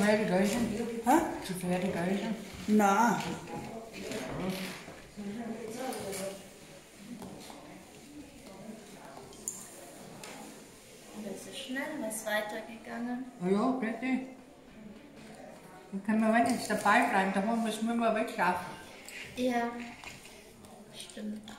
gefällt die Geichen? Hä? Gefällt die Geichen? Nein. Und das ist schnell, was weitergegangen. Ja, bitte. Dann können wir wenigstens dabei bleiben, da müssen wir mal wegschaffen. Ja, stimmt.